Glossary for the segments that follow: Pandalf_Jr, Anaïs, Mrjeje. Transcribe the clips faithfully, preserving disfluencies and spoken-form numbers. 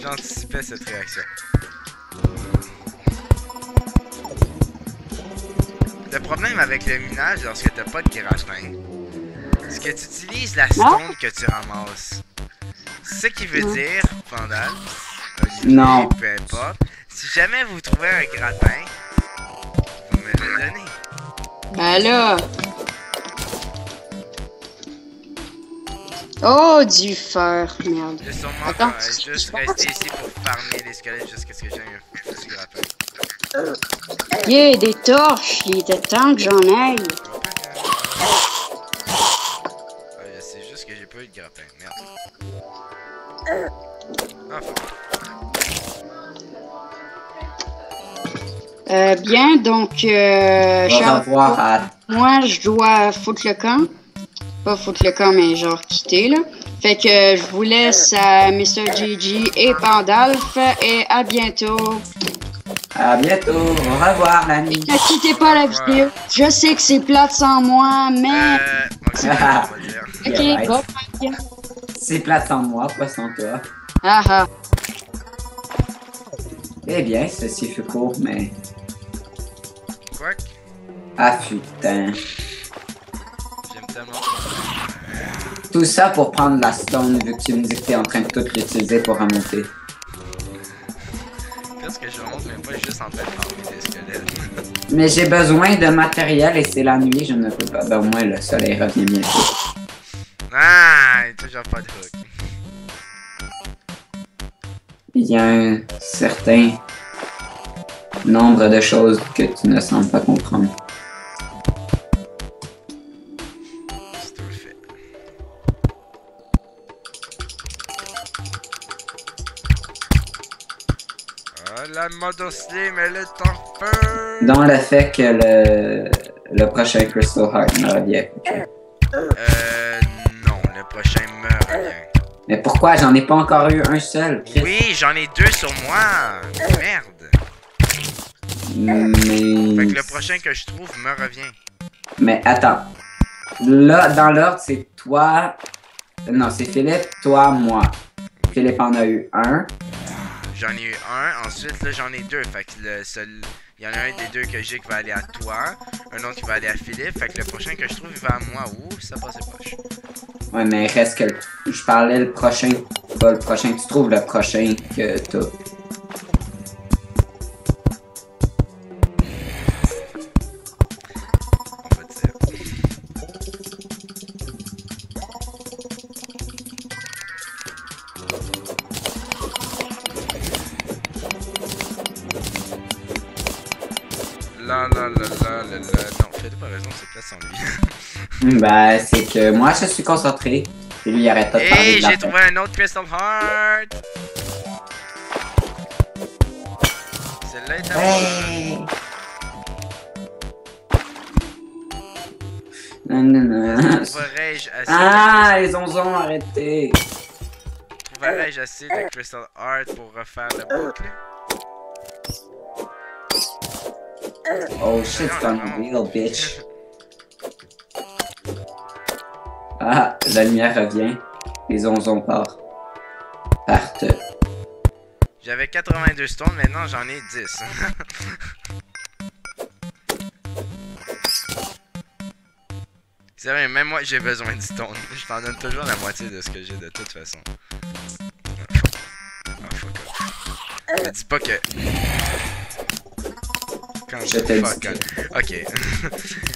J'anticipais cette réaction. Le problème avec le minage lorsque t'as pas de kérosène, c'est que tu utilises la stone que tu ramasses. Ce qui veut dire, Pandalf, non, peu importe, si jamais vous trouvez un grappin, vous me le donnez. Ben là! Oh, du fer, merde. Je vais sûrement Attends, euh, tu... juste rester ici pour farmer les squelettes jusqu'à ce que j'ai un petit grappin. Yeah, des torches, il était temps que j'en aille. Ouais, c'est juste que j'ai pas eu de grappin, merde. Enfin. Euh, bien, donc, euh, Charles, moi, je dois foutre le camp. Pas foutre le camp, mais genre quitter, là. Fait que euh, je vous laisse à Mrjeje et Pandalf, et à bientôt. À bientôt, au revoir, l'ami. Ne quittez pas la vidéo. Je sais que c'est plate sans moi, mais... Euh, okay, on va dire. Ok, bon, bien. C'est plate sans moi, pas sans toi. Ah ah. Eh bien, ceci fut court, mais... Quoi? Ah putain. J'aime tellement. Tout ça pour prendre la stone, vu que tu me dis que t'es en train de tout l'utiliser pour remonter. Parce que je remonte même pas juste en train de prendre des squelettes. Mais j'ai besoin de matériel et c'est la nuit, je ne peux pas. Ben au moins le soleil revient bientôt. Ah, il n'y a toujours pas de hook. Il y a un certain nombre de choses que tu ne sembles pas comprendre. C'est tout fait. Ah, la mode slim, elle est en feu! Dans le fait que le, le prochain Crystal Heart me revient. Euh, non, le prochain me revient. Mais pourquoi? J'en ai pas encore eu un seul. Chris. Oui, j'en ai deux sur moi. Merde. Mais... Fait que le prochain que je trouve me revient. Mais attends. Là, dans l'ordre, c'est toi... Non, c'est Philippe, toi, moi. Philippe en a eu un. J'en ai eu un. Ensuite, là, j'en ai deux. Fait que le seul... Il y en a un des deux que j'ai qui va aller à toi. Un autre qui va aller à Philippe. Fait que le prochain que je trouve, il va à moi. Ouh, ça passe les poches. Ouais, mais il reste que le... Je parlais le prochain. Pas le prochain. Tu trouves le prochain que t'as. On va dire. La la la la la la. Non, Fred pas raison, c'est pas sans lui. Bah, c'est que moi je suis concentré. Et lui, il arrête pas de parler. Hey, j'ai trouvé un autre Crystal Heart! Celle-là est à moi. Non, non, non. Trouverais-je assez. Ah, les onzons, arrêtez! Trouverais-je assez de Crystal Heart pour refaire la boucle? Oh shit, c'est unreal, bitch. Ah, la lumière revient. Les onzons partent. Partent. J'avais quatre-vingt-deux stones, maintenant j'en ai dix. C'est vrai, même moi j'ai besoin de stones. Je t'en donne toujours la moitié de ce que j'ai de toute façon. Oh fuck off. Ne dis pas que... Quand je t'ai dit. Ok.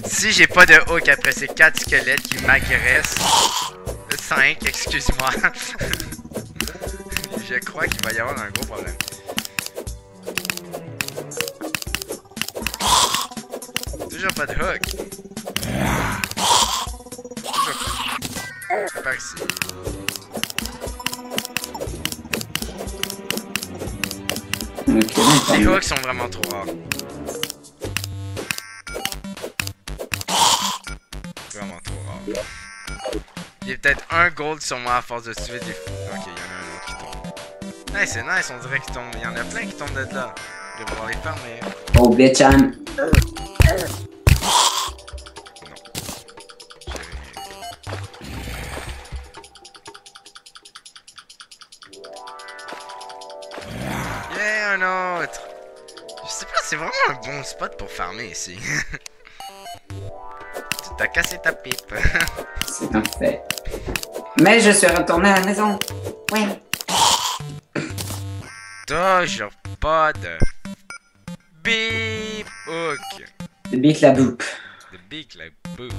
Si j'ai pas de hook après ces quatre squelettes qui m'agressent. cinq, excuse-moi. Je crois qu'il va y avoir un gros problème. Toujours pas de hook. Toujours pas. Par ici. Les hooks sont vraiment trop rares. Il y a peut-être un gold sur moi à force de tuer des fous. Ok, il y en a un autre qui tombe. Hey, c'est nice, on dirait qu'il tombe. Il y en a plein qui tombent de là. Je vais pouvoir les faire, mais. Oh, bitch, I'm. Non. c'est vraiment un bon spot pour farmer ici. Tu t'as cassé ta pipe. C'est un fait. Mais je suis retourné à la maison. Oui. Toujours pas de... Bip. Ok. De bip la boop. De bip la boop.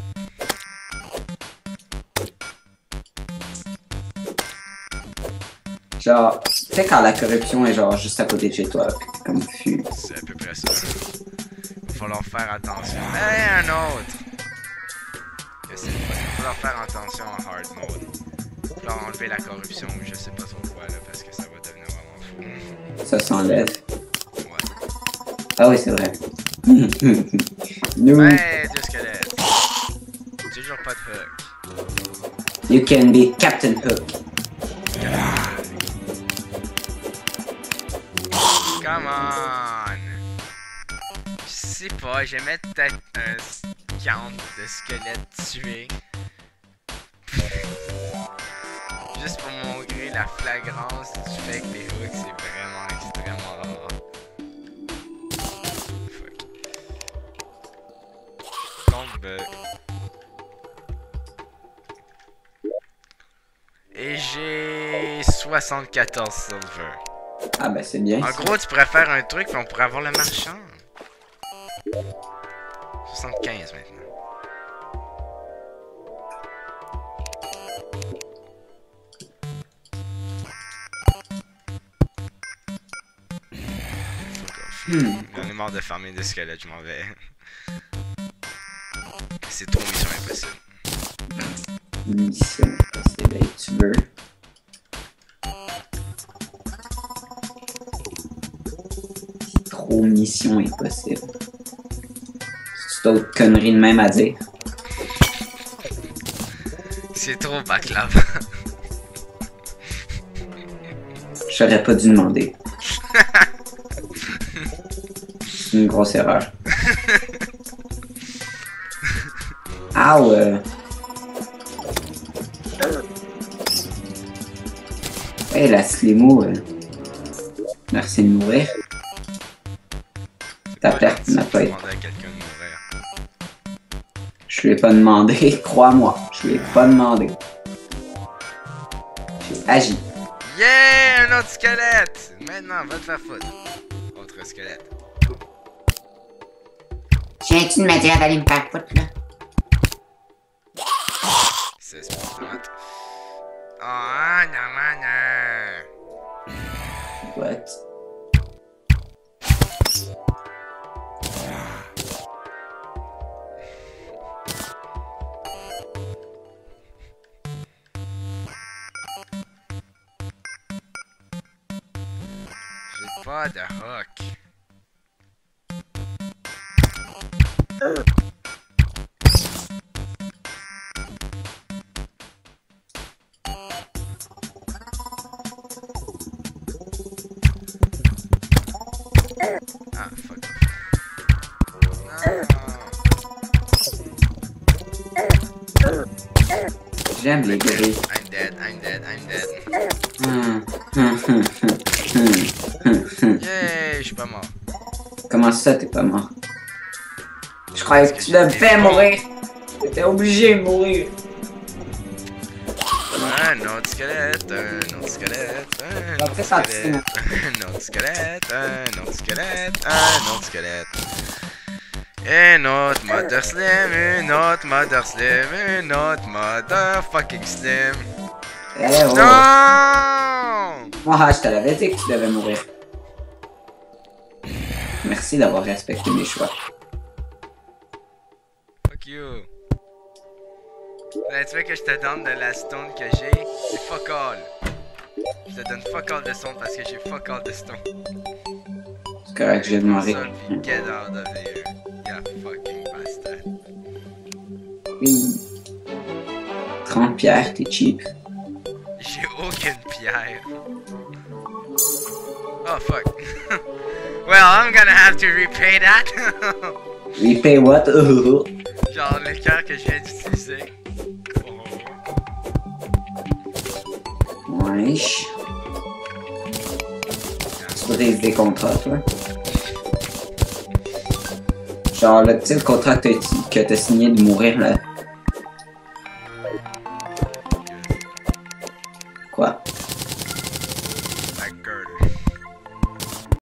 Genre, tu sais quand la corruption est genre juste à côté de chez toi, comme tu... C'est à peu près ça. Il faut leur faire attention. Allez, un autre! Il faut leur faire attention en hard mode. Il faut leur enlever la corruption ou je sais pas trop quoi là, parce que ça va devenir vraiment fou. Ça s'enlève. Ouais. Ah oui, c'est vrai. Nous... Ouais, deux squelettes. Toujours pas de hook. You can be Captain Hook. Come on! Je sais pas, j'aimais peut-être un count de squelettes tués. Juste pour montrer la flagrance du fait que les hooks, c'est vraiment extrêmement rare. Fuck. Tombe. Et j'ai soixante-quatorze silver. Ah bah c'est bien. En gros, tu pourrais faire un truc et on pourrait avoir le marchand. soixante-quinze maintenant. Hmm. On est mort de farmer des squelettes, je m'en vais. C'est trop mission impossible. Mission impossible, tu veux. Mission impossible. C'est autre connerie de même à dire. C'est trop backlab. J'aurais pas dû demander. C'est une grosse erreur. Ah ouais. Hey, la Slimo. Euh... Merci de mourir. Ta perte n'a pas été. Je lui ai pas demandé, crois-moi. Je lui ai pas demandé. J'ai agi. Yeah, un autre squelette. Maintenant, va te faire foutre. Autre squelette. J'ai-tu de me dire d'aller me faire foutre là? C'est spécialiste. Oh non, non, non. What? Pas de hook. Ah, fuck. No. J'aime les grilles. I'm dead, I'm dead, I'm dead. Hmm. Hmm. Hmm. Yeah, je suis pas mort. Comment ça, t'es pas mort? Je croyais que, que tu devais mourir. T'étais obligé de mourir. Un autre squelette, un autre squelette, un autre squelette, un autre squelette, un autre squelette, un autre squelette. Une autre mother slim, une autre mother slim, une autre mother fucking slim. Eh oh. Non! Moi, je te l'avais dit que tu devais mourir. Merci d'avoir respecté mes choix. Fuck you. Tu veux que je te donne de la stone que j'ai? C'est fuck all. Je te donne fuck all de stone parce que j'ai fuck all de stone. C'est correct, j'ai demandé. Get out of here. Yeah, fucking bastard. Oui. trente pierres, t'es cheap. J'ai aucune pierre. Oh fuck. Well, I'm gonna have to repay that. Repay what? Genre le cœur que je viens d'utiliser. Oh. Wesh. Tu brises des contrats, toi. Genre le petit contrat que t'as signé de mourir là. Quoi?